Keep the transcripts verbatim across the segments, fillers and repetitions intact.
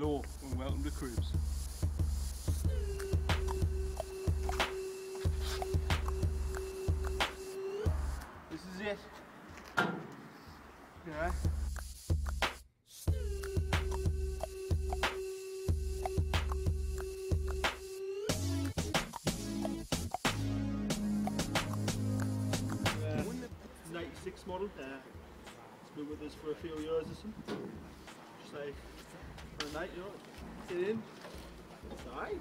Hello and welcome to Cribs. This is it. Yeah. It's a ninety-six model. Uh, it's been with us for a few years or something. Just like for a night, you know, get in. It's alright.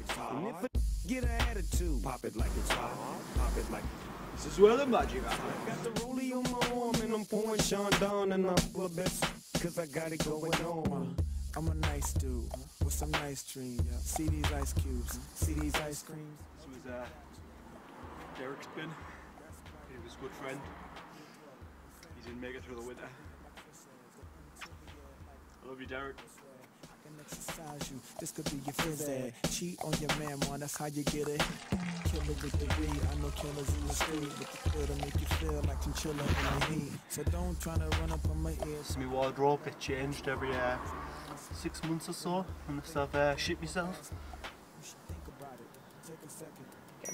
It's hot. Get an attitude. Pop it like it's hot. Pop it like this is where the magic happens. Got the rollie on my arm and I'm pouring Sean down and I'm full of best cause I got it going on. I'm a nice dude with some nice dreams. Yeah. See these ice cubes. See these ice creams. This was uh, Derek's bin. He was a good friend. He didn't make it through the winter. I love you, Derek. I can exercise you. This could be your first day. Cheat on your man, man. That's how you get it. Killer with the weed. I know killers in the street, but the pill to make you feel like I'm chilling in the heat. So don't try to run up on my ears. My wardrobe gets changed every uh, six months or so, unless I've uh, shit myself. You should think about it. Take a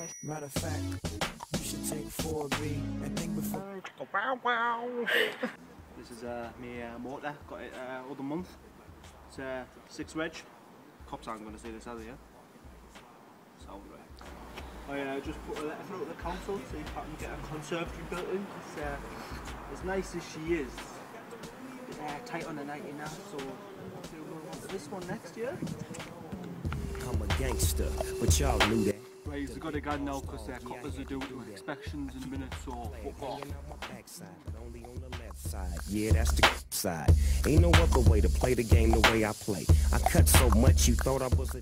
second. Matter of fact, you should take four B and think before. Wow, wow. This is uh, my uh, motor, got it uh, all the month. It's a uh, six wedge. Cops aren't going to see this, are they? Yeah? Sound right. I uh, just put a letter through to the council so you can get a conservatory built in. It's, uh, as nice as she is, it's uh, tight on the ninety now, so we're going to want this one next year. I'm a gangster, but y'all knew that. Right, we've got to go now because uh, coppers are due to inspections in a minute, so fuck off. Yeah, that's the side. Ain't no other way to play the game the way I play. I cut so much you thought I was a